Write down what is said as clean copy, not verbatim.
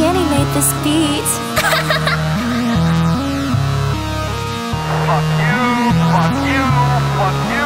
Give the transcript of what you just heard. Danny made this beat. Fuck you, fuck you, fuck you.